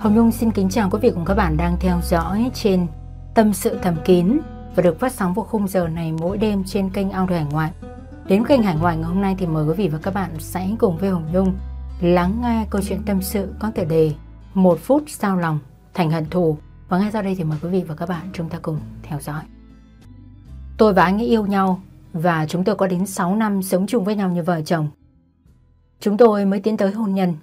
Hồng Nhung xin kính chào quý vị cùng các bạn đang theo dõi trên Tâm sự thầm kín và được phát sóng vào khung giờ này mỗi đêm trên kênh Audio Hải Ngoại. Đến kênh Hải Ngoại ngày hôm nay thì mời quý vị và các bạn sẽ cùng với Hồng Nhung lắng nghe câu chuyện tâm sự có tựa đề 1 phút sao lòng thành hận thù. Và ngay sau đây thì mời quý vị và các bạn chúng ta cùng theo dõi. Tôi và anh ấy yêu nhau và chúng tôi có đến 6 năm sống chung với nhau như vợ chồng. Chúng tôi mới tiến tới hôn nhân.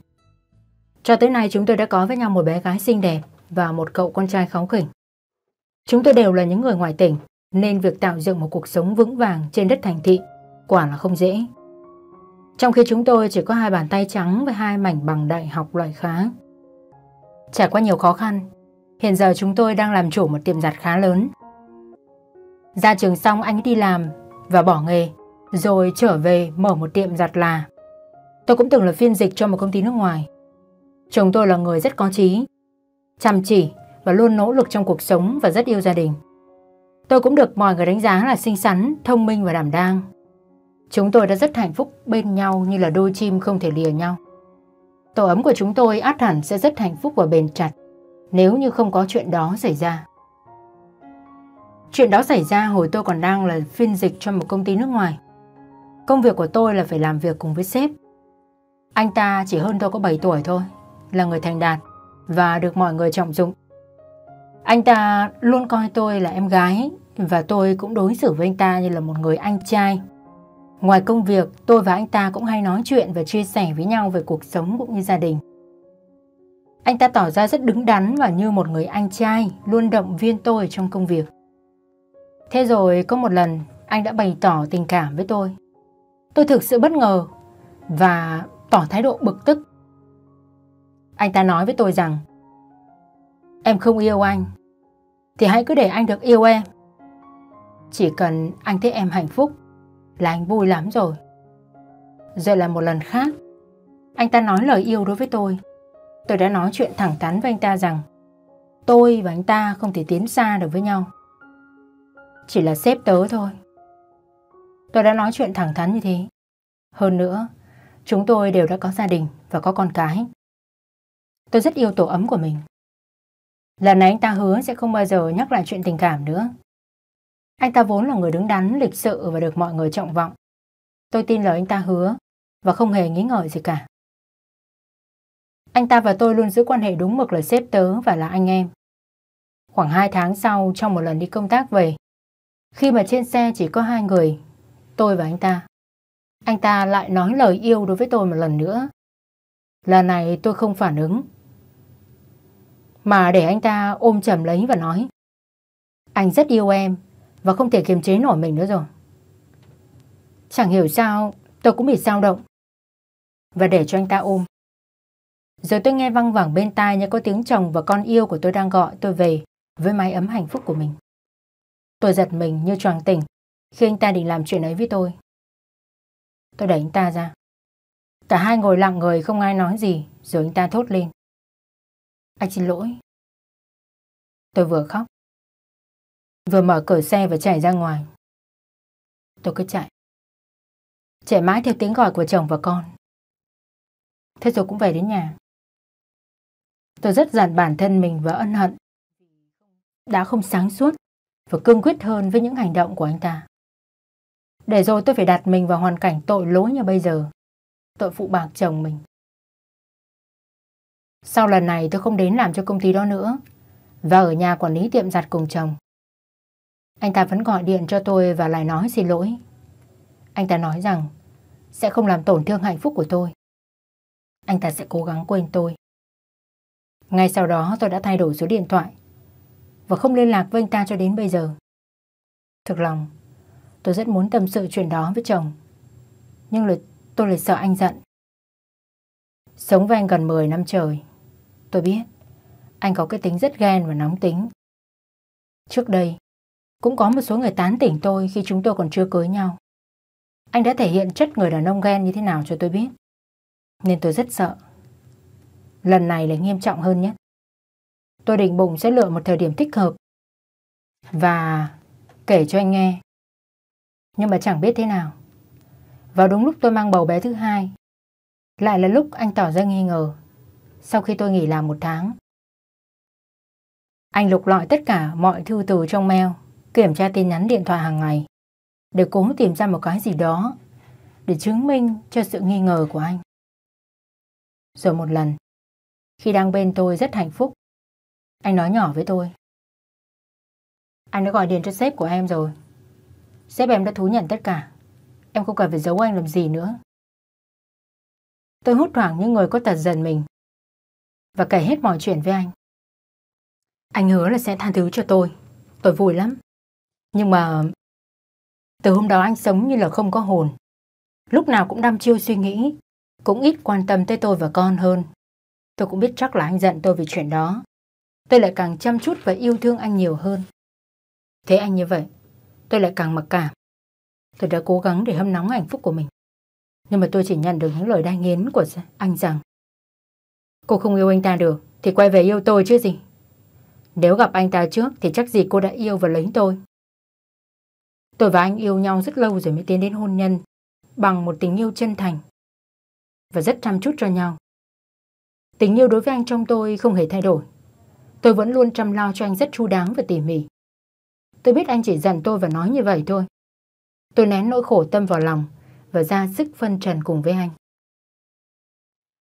Cho tới nay chúng tôi đã có với nhau một bé gái xinh đẹp và một cậu con trai kháu khỉnh. Chúng tôi đều là những người ngoài tỉnh nên việc tạo dựng một cuộc sống vững vàng trên đất thành thị quả là không dễ. Trong khi chúng tôi chỉ có 2 bàn tay trắng với 2 mảnh bằng đại học loại khá. Trải qua nhiều khó khăn, hiện giờ chúng tôi đang làm chủ một tiệm giặt khá lớn. Ra trường xong anh đi làm và bỏ nghề rồi trở về mở một tiệm giặt là. Tôi cũng từng là phiên dịch cho một công ty nước ngoài. Chồng tôi là người rất có trí, chăm chỉ và luôn nỗ lực trong cuộc sống và rất yêu gia đình. Tôi cũng được mọi người đánh giá là xinh xắn, thông minh và đảm đang. Chúng tôi đã rất hạnh phúc bên nhau như là đôi chim không thể lìa nhau. Tổ ấm của chúng tôi ắt hẳn sẽ rất hạnh phúc và bền chặt nếu như không có chuyện đó xảy ra. Chuyện đó xảy ra hồi tôi còn đang là phiên dịch cho một công ty nước ngoài. Công việc của tôi là phải làm việc cùng với sếp. Anh ta chỉ hơn tôi có 7 tuổi thôi, là người thành đạt và được mọi người trọng dụng. Anh ta luôn coi tôi là em gái và tôi cũng đối xử với anh ta như là một người anh trai. Ngoài công việc, tôi và anh ta cũng hay nói chuyện và chia sẻ với nhau về cuộc sống cũng như gia đình. Anh ta tỏ ra rất đứng đắn và như một người anh trai, luôn động viên tôi trong công việc. Thế rồi có một lần anh đã bày tỏ tình cảm với tôi. Tôi thực sự bất ngờ và tỏ thái độ bực tức. Anh ta nói với tôi rằng: "Em không yêu anh thì hãy cứ để anh được yêu em. Chỉ cần anh thấy em hạnh phúc là anh vui lắm rồi." Rồi là một lần khác, anh ta nói lời yêu đối với tôi. Tôi đã nói chuyện thẳng thắn với anh ta rằng tôi và anh ta không thể tiến xa được với nhau, chỉ là sếp tớ thôi. Tôi đã nói chuyện thẳng thắn như thế. Hơn nữa, chúng tôi đều đã có gia đình và có con cái. Tôi rất yêu tổ ấm của mình. Lần này anh ta hứa sẽ không bao giờ nhắc lại chuyện tình cảm nữa. Anh ta vốn là người đứng đắn, lịch sự và được mọi người trọng vọng. Tôi tin lời anh ta hứa và không hề nghĩ ngợi gì cả. Anh ta và tôi luôn giữ quan hệ đúng mực là sếp tớ và là anh em. Khoảng 2 tháng sau, trong một lần đi công tác về, khi mà trên xe chỉ có 2 người, tôi và anh ta lại nói lời yêu đối với tôi một lần nữa. Lần này tôi không phản ứng, mà để anh ta ôm chầm lấy và nói: "Anh rất yêu em và không thể kiềm chế nổi mình nữa rồi." Chẳng hiểu sao tôi cũng bị dao động và để cho anh ta ôm. Rồi tôi nghe văng vẳng bên tai như có tiếng chồng và con yêu của tôi đang gọi tôi về với mái ấm hạnh phúc của mình. Tôi giật mình như choàng tỉnh khi anh ta định làm chuyện ấy với tôi. Tôi đẩy anh ta ra. Cả 2 ngồi lặng người không ai nói gì. Rồi anh ta thốt lên: "Anh xin lỗi." Tôi vừa khóc vừa mở cửa xe và chạy ra ngoài. Tôi cứ chạy mãi theo tiếng gọi của chồng và con. Thế rồi cũng về đến nhà. Tôi rất giận bản thân mình và ân hận đã không sáng suốt và cương quyết hơn với những hành động của anh ta. Để rồi tôi phải đặt mình vào hoàn cảnh tội lỗi như bây giờ. Tôi phụ bạc chồng mình. Sau lần này tôi không đến làm cho công ty đó nữa và ở nhà quản lý tiệm giặt cùng chồng. Anh ta vẫn gọi điện cho tôi và lại nói xin lỗi. Anh ta nói rằng sẽ không làm tổn thương hạnh phúc của tôi. Anh ta sẽ cố gắng quên tôi. Ngay sau đó tôi đã thay đổi số điện thoại và không liên lạc với anh ta cho đến bây giờ. Thực lòng, tôi rất muốn tâm sự chuyện đó với chồng, nhưng tôi lại sợ anh giận. Sống với anh gần 10 năm trời, tôi biết anh có cái tính rất ghen và nóng tính. Trước đây, cũng có một số người tán tỉnh tôi khi chúng tôi còn chưa cưới nhau. Anh đã thể hiện chất người đàn ông ghen như thế nào cho tôi biết, nên tôi rất sợ. Lần này là nghiêm trọng hơn nhất. Tôi định bụng sẽ lựa một thời điểm thích hợp và kể cho anh nghe. Nhưng mà chẳng biết thế nào, vào đúng lúc tôi mang bầu bé thứ 2, lại là lúc anh tỏ ra nghi ngờ. Sau khi tôi nghỉ làm 1 tháng, Anh lục lọi tất cả mọi thư từ trong mail, kiểm tra tin nhắn điện thoại hàng ngày để cố tìm ra một cái gì đó để chứng minh cho sự nghi ngờ của anh. Rồi một lần, khi đang bên tôi rất hạnh phúc, anh nói nhỏ với tôi: anh đã gọi điện cho sếp của em rồi. Sếp em đã thú nhận tất cả. Em không cần phải giấu anh làm gì nữa. Tôi hốt hoảng như người có tật giận mình và kể hết mọi chuyện với anh. Anh hứa là sẽ tha thứ cho tôi. Tôi vui lắm. Nhưng mà từ hôm đó anh sống như là không có hồn. Lúc nào cũng đăm chiêu suy nghĩ, cũng ít quan tâm tới tôi và con hơn. Tôi cũng biết chắc là anh giận tôi vì chuyện đó. Tôi lại càng chăm chút và yêu thương anh nhiều hơn. Thế anh như vậy, tôi lại càng mặc cảm. Tôi đã cố gắng để hâm nóng hạnh phúc của mình, nhưng mà tôi chỉ nhận được những lời đai nghiến của anh rằng: cô không yêu anh ta được thì quay về yêu tôi chứ gì. Nếu gặp anh ta trước thì chắc gì cô đã yêu và lấy tôi. Tôi và anh yêu nhau rất lâu rồi mới tiến đến hôn nhân bằng một tình yêu chân thành và rất chăm chút cho nhau. Tình yêu đối với anh trong tôi không hề thay đổi. Tôi vẫn luôn chăm lo cho anh rất chu đáo và tỉ mỉ. Tôi biết anh chỉ giận tôi và nói như vậy thôi. Tôi nén nỗi khổ tâm vào lòng và ra sức phân trần cùng với anh.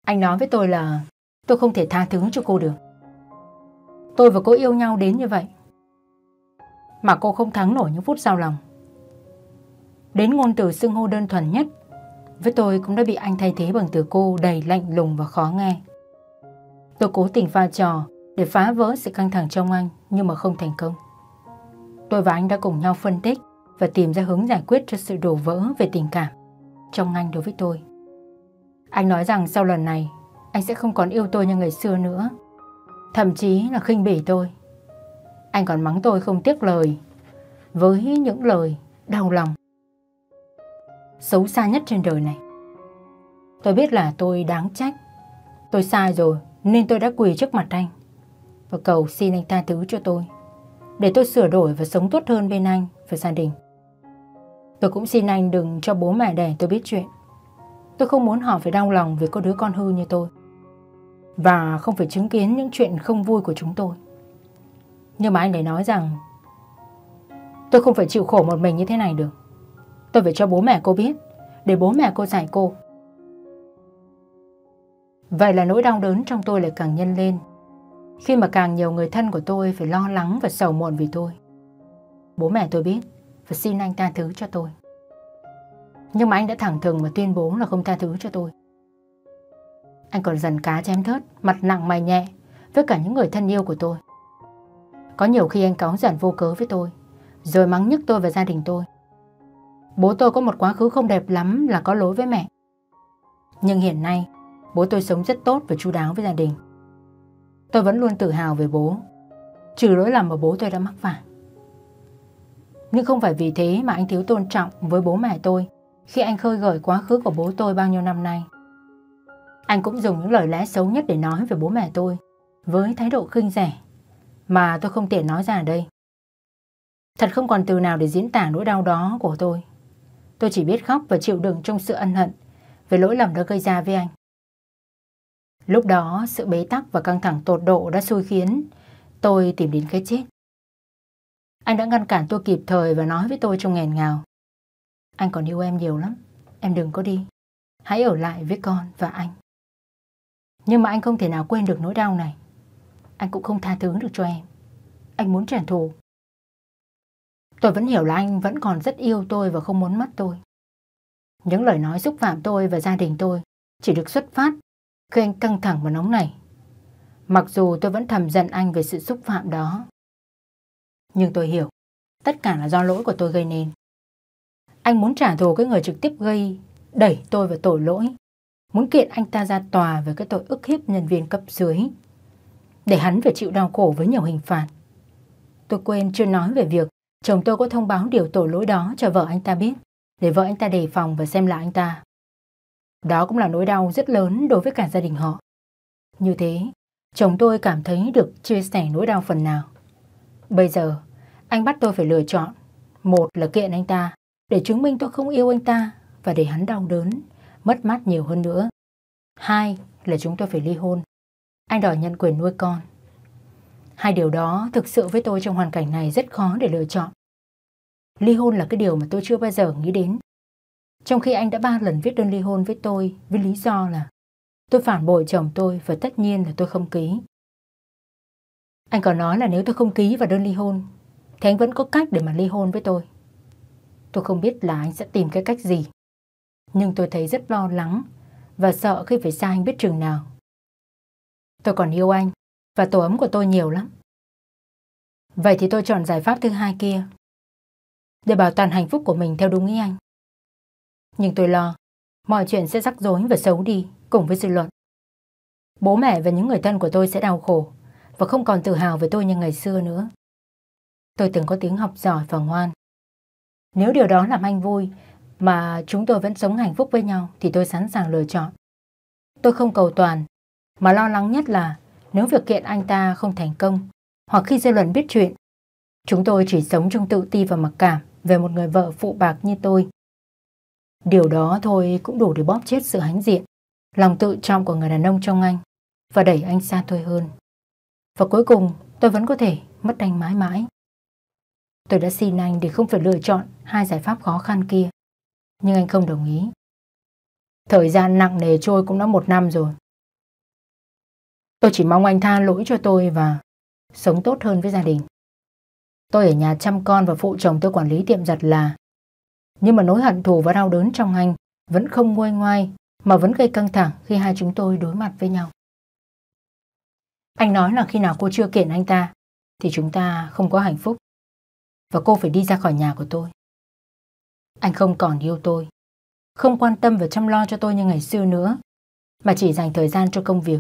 Anh nói với tôi là tôi không thể tha thứ cho cô được. Tôi và cô yêu nhau đến như vậy mà cô không thắng nổi những phút giao lòng. Đến ngôn từ xưng hô đơn thuần nhất với tôi cũng đã bị anh thay thế bằng từ cô đầy lạnh lùng và khó nghe. Tôi cố tình pha trò để phá vỡ sự căng thẳng trong anh nhưng mà không thành công. Tôi và anh đã cùng nhau phân tích và tìm ra hướng giải quyết cho sự đổ vỡ về tình cảm trong anh đối với tôi. Anh nói rằng sau lần này anh sẽ không còn yêu tôi như ngày xưa nữa, thậm chí là khinh bỉ tôi. Anh còn mắng tôi không tiếc lời với những lời đau lòng xấu xa nhất trên đời này. Tôi biết là tôi đáng trách, tôi sai rồi nên tôi đã quỳ trước mặt anh và cầu xin anh tha thứ cho tôi, để tôi sửa đổi và sống tốt hơn bên anh và gia đình. Tôi cũng xin anh đừng cho bố mẹ đẻ tôi biết chuyện. Tôi không muốn họ phải đau lòng vì có đứa con hư như tôi và không phải chứng kiến những chuyện không vui của chúng tôi. Nhưng mà anh lại nói rằng tôi không phải chịu khổ một mình như thế này được. Tôi phải cho bố mẹ cô biết, để bố mẹ cô giải cô. Vậy là nỗi đau đớn trong tôi lại càng nhân lên khi mà càng nhiều người thân của tôi phải lo lắng và sầu muộn vì tôi. Bố mẹ tôi biết và xin anh tha thứ cho tôi. Nhưng mà anh đã thẳng thừng và tuyên bố là không tha thứ cho tôi. Anh còn dần cá chém thớt, mặt nặng mày nhẹ với cả những người thân yêu của tôi. Có nhiều khi anh cáu giận vô cớ với tôi, rồi mắng nhức tôi và gia đình tôi. Bố tôi có một quá khứ không đẹp lắm là có lỗi với mẹ. Nhưng hiện nay, bố tôi sống rất tốt và chu đáo với gia đình. Tôi vẫn luôn tự hào về bố, trừ lỗi lầm mà bố tôi đã mắc phải. Nhưng không phải vì thế mà anh thiếu tôn trọng với bố mẹ tôi khi anh khơi gợi quá khứ của bố tôi bao nhiêu năm nay. Anh cũng dùng những lời lẽ xấu nhất để nói về bố mẹ tôi với thái độ khinh rẻ mà tôi không tiện nói ra ở đây. Thật không còn từ nào để diễn tả nỗi đau đó của tôi. Tôi chỉ biết khóc và chịu đựng trong sự ân hận về lỗi lầm đã gây ra với anh. Lúc đó, sự bế tắc và căng thẳng tột độ đã xui khiến tôi tìm đến cái chết. Anh đã ngăn cản tôi kịp thời và nói với tôi trong nghẹn ngào: anh còn yêu em nhiều lắm, em đừng có đi, hãy ở lại với con và anh. Nhưng mà anh không thể nào quên được nỗi đau này. Anh cũng không tha thứ được cho em. Anh muốn trả thù. Tôi vẫn hiểu là anh vẫn còn rất yêu tôi và không muốn mất tôi. Những lời nói xúc phạm tôi và gia đình tôi chỉ được xuất phát khi anh căng thẳng và nóng nảy. Mặc dù tôi vẫn thầm giận anh về sự xúc phạm đó, nhưng tôi hiểu tất cả là do lỗi của tôi gây nên. Anh muốn trả thù cái người trực tiếp gây đẩy tôi vào tội lỗi, muốn kiện anh ta ra tòa về cái tội ức hiếp nhân viên cấp dưới, để hắn phải chịu đau khổ với nhiều hình phạt. Tôi quên chưa nói về việc chồng tôi có thông báo điều tội lỗi đó cho vợ anh ta biết, để vợ anh ta đề phòng và xem lại anh ta. Đó cũng là nỗi đau rất lớn đối với cả gia đình họ. Như thế, chồng tôi cảm thấy được chia sẻ nỗi đau phần nào. Bây giờ, anh bắt tôi phải lựa chọn. Một là kiện anh ta để chứng minh tôi không yêu anh ta và để hắn đau đớn, mất mát nhiều hơn nữa. Hai là chúng tôi phải ly hôn. Anh đòi nhận quyền nuôi con. Hai điều đó thực sự với tôi trong hoàn cảnh này rất khó để lựa chọn. Ly hôn là cái điều mà tôi chưa bao giờ nghĩ đến. Trong khi anh đã 3 lần viết đơn ly hôn với tôi với lý do là tôi phản bội chồng tôi và tất nhiên là tôi không ký. Anh còn nói là nếu tôi không ký vào đơn ly hôn thì anh vẫn có cách để mà ly hôn với tôi. Tôi không biết là anh sẽ tìm cái cách gì, nhưng tôi thấy rất lo lắng và sợ khi phải xa anh biết chừng nào. Tôi còn yêu anh và tổ ấm của tôi nhiều lắm. Vậy thì tôi chọn giải pháp thứ hai kia để bảo toàn hạnh phúc của mình theo đúng ý anh. Nhưng tôi lo mọi chuyện sẽ rắc rối và xấu đi cùng với dư luận. Bố mẹ và những người thân của tôi sẽ đau khổ và không còn tự hào về tôi như ngày xưa nữa. Tôi từng có tiếng học giỏi và ngoan. Nếu điều đó làm anh vui mà chúng tôi vẫn sống hạnh phúc với nhau thì tôi sẵn sàng lựa chọn. Tôi không cầu toàn, mà lo lắng nhất là nếu việc kiện anh ta không thành công hoặc khi dư luận biết chuyện, chúng tôi chỉ sống trong tự ti và mặc cảm về một người vợ phụ bạc như tôi. Điều đó thôi cũng đủ để bóp chết sự hãnh diện, lòng tự trọng của người đàn ông trong anh và đẩy anh xa tôi hơn. Và cuối cùng tôi vẫn có thể mất anh mãi mãi. Tôi đã xin anh để không phải lựa chọn 2 giải pháp khó khăn kia, nhưng anh không đồng ý. Thời gian nặng nề trôi cũng đã 1 năm rồi. Tôi chỉ mong anh tha lỗi cho tôi và sống tốt hơn với gia đình. Tôi ở nhà chăm con và phụ chồng tôi quản lý tiệm giặt là. Nhưng mà nỗi hận thù và đau đớn trong anh vẫn không nguôi ngoai mà vẫn gây căng thẳng khi hai chúng tôi đối mặt với nhau. Anh nói là khi nào cô chưa kiện anh ta thì chúng ta không có hạnh phúc và cô phải đi ra khỏi nhà của tôi. Anh không còn yêu tôi, không quan tâm và chăm lo cho tôi như ngày xưa nữa, mà chỉ dành thời gian cho công việc.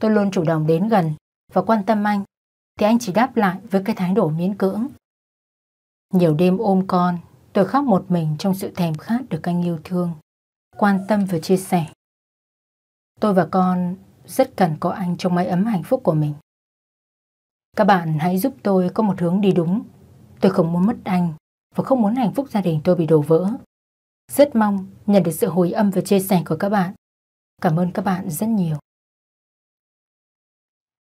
Tôi luôn chủ động đến gần và quan tâm anh, thì anh chỉ đáp lại với cái thái độ miễn cưỡng. Nhiều đêm ôm con, tôi khóc một mình trong sự thèm khát được anh yêu thương, quan tâm và chia sẻ. Tôi và con rất cần có anh trong mái ấm hạnh phúc của mình. Các bạn hãy giúp tôi có một hướng đi đúng. Tôi không muốn mất anh và không muốn hạnh phúc gia đình tôi bị đổ vỡ. Rất mong nhận được sự hồi âm và chia sẻ của các bạn. Cảm ơn các bạn rất nhiều.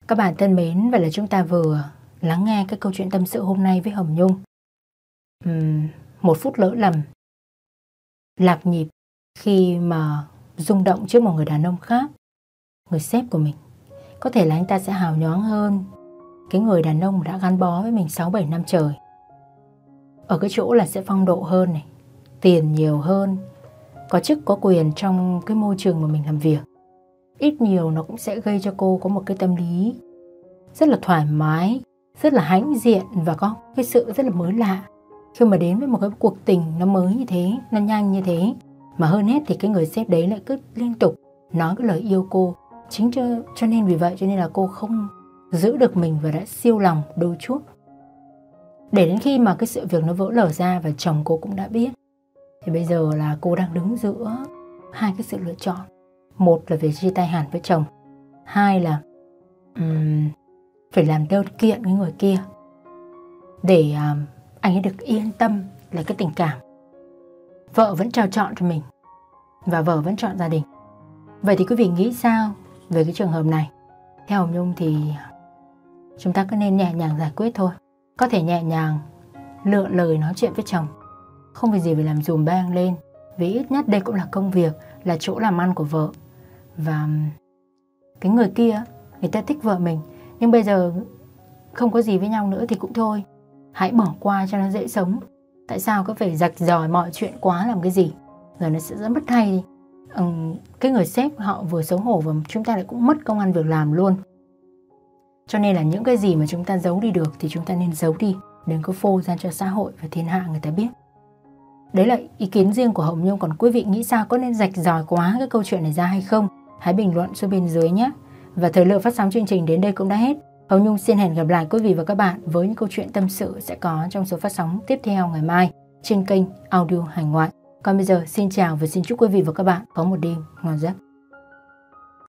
Các bạn thân mến, vậy là chúng ta vừa lắng nghe cái câu chuyện tâm sự hôm nay với Hồng Nhung. Một phút lỡ lầm, lạc nhịp khi mà rung động trước một người đàn ông khác, người sếp của mình. Có thể là anh ta sẽ hào nhoáng hơn cái người đàn ông đã gắn bó với mình 6-7 năm trời. Ở cái chỗ là sẽ phong độ hơn này, tiền nhiều hơn, có chức có quyền trong cái môi trường mà mình làm việc. Ít nhiều nó cũng sẽ gây cho cô có một cái tâm lý rất là thoải mái, rất là hãnh diện và có cái sự rất là mới lạ khi mà đến với một cái cuộc tình nó mới như thế, nó nhanh như thế. Mà hơn hết thì cái người sếp đấy lại cứ liên tục nói cái lời yêu cô. Chính cho nên vì vậy cho nên là cô không giữ được mình và đã siêu lòng đôi chút. Để đến khi mà cái sự việc nó vỡ lở ra và chồng cô cũng đã biết, thì bây giờ là cô đang đứng giữa 2 cái sự lựa chọn. 1 là phải chia tay hẳn với chồng, 2 là phải làm đơn kiện với người kia để anh ấy được yên tâm là cái tình cảm. Vợ vẫn trao chọn cho mình và vợ vẫn chọn gia đình. Vậy thì quý vị nghĩ sao về cái trường hợp này? Theo Hồng Nhung thì chúng ta cứ nên nhẹ nhàng giải quyết thôi. Có thể nhẹ nhàng lựa lời nói chuyện với chồng, không vì gì phải làm dùm beng lên, vì ít nhất đây cũng là công việc, là chỗ làm ăn của vợ. Và cái người kia, người ta thích vợ mình, nhưng bây giờ không có gì với nhau nữa thì cũng thôi, hãy bỏ qua cho nó dễ sống. Tại sao cứ phải rạch ròi mọi chuyện quá làm cái gì? Rồi nó sẽ rất mất thay đi. Cái người sếp họ vừa xấu hổ và chúng ta lại cũng mất công ăn việc làm luôn. Cho nên là những cái gì mà chúng ta giấu đi được thì chúng ta nên giấu đi, đừng có phô ra cho xã hội và thiên hạ người ta biết. Đấy là ý kiến riêng của Hồng Nhung. Còn quý vị nghĩ sao, có nên rạch ròi quá cái câu chuyện này ra hay không? Hãy bình luận xuống bên dưới nhé. Và thời lượng phát sóng chương trình đến đây cũng đã hết. Hồng Nhung xin hẹn gặp lại quý vị và các bạn với những câu chuyện tâm sự sẽ có trong số phát sóng tiếp theo ngày mai trên kênh Audio Hải Ngoại. Còn bây giờ xin chào và xin chúc quý vị và các bạn có một đêm ngon giấc.